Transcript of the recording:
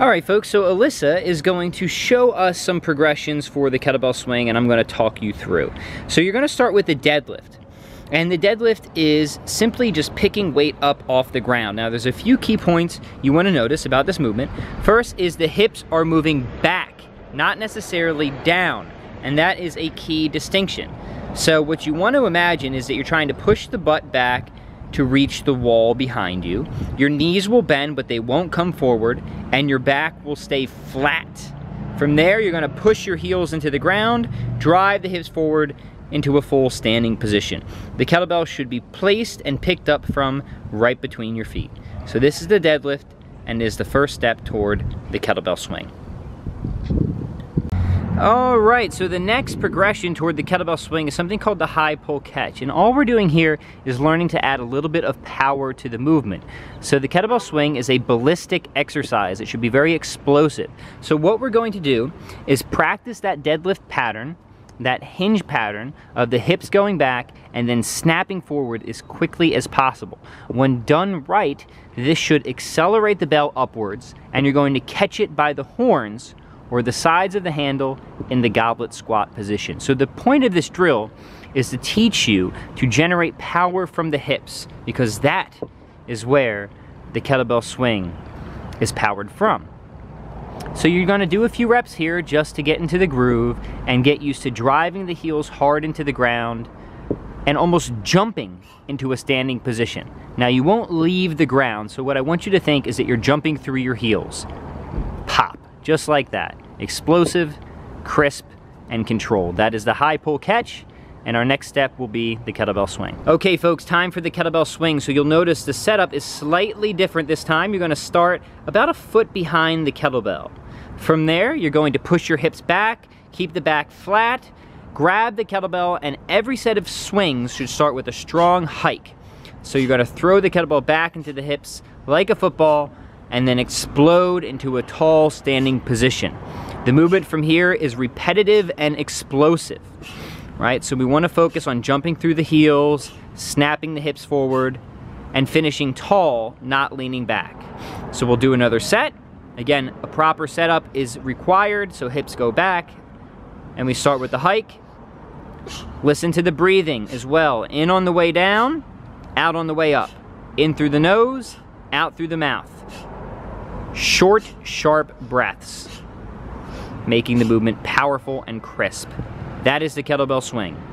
Alright folks, so Alyssa is going to show us some progressions for the kettlebell swing and I'm going to talk you through. So you're going to start with the deadlift. And the deadlift is simply just picking weight up off the ground. Now there's a few key points you want to notice about this movement. First is the hips are moving back, not necessarily down. And that is a key distinction. So what you want to imagine is that you're trying to push the butt back to reach the wall behind you. Your knees will bend, but they won't come forward, and your back will stay flat. From there, you're gonna push your heels into the ground, drive the hips forward into a full standing position. The kettlebell should be placed and picked up from right between your feet. So this is the deadlift, and is the first step toward the kettlebell swing. All right, so the next progression toward the kettlebell swing is something called the high pull catch. And all we're doing here is learning to add a little bit of power to the movement. So the kettlebell swing is a ballistic exercise. It should be very explosive. So what we're going to do is practice that deadlift pattern, that hinge pattern of the hips going back and then snapping forward as quickly as possible. When done right, this should accelerate the bell upwards and you're going to catch it by the horns or the sides of the handle in the goblet squat position. So the point of this drill is to teach you to generate power from the hips, because that is where the kettlebell swing is powered from. So you're gonna do a few reps here just to get into the groove and get used to driving the heels hard into the ground and almost jumping into a standing position. Now you won't leave the ground, so what I want you to think is that you're jumping through your heels. Pop. Just like that. Explosive, crisp, and controlled. That is the high pull catch, and our next step will be the kettlebell swing. Okay folks, time for the kettlebell swing. So you'll notice the setup is slightly different this time. You're going to start about a foot behind the kettlebell. From there, you're going to push your hips back, keep the back flat, grab the kettlebell, and every set of swings should start with a strong hike. So you're going to throw the kettlebell back into the hips like a football, and then explode into a tall standing position. The movement from here is repetitive and explosive, right? So we want to focus on jumping through the heels, snapping the hips forward, and finishing tall, not leaning back. So we'll do another set. Again, a proper setup is required, so hips go back, and we start with the hike. Listen to the breathing as well. In on the way down, out on the way up. In through the nose, out through the mouth. Short, sharp breaths, making the movement powerful and crisp. That is the kettlebell swing.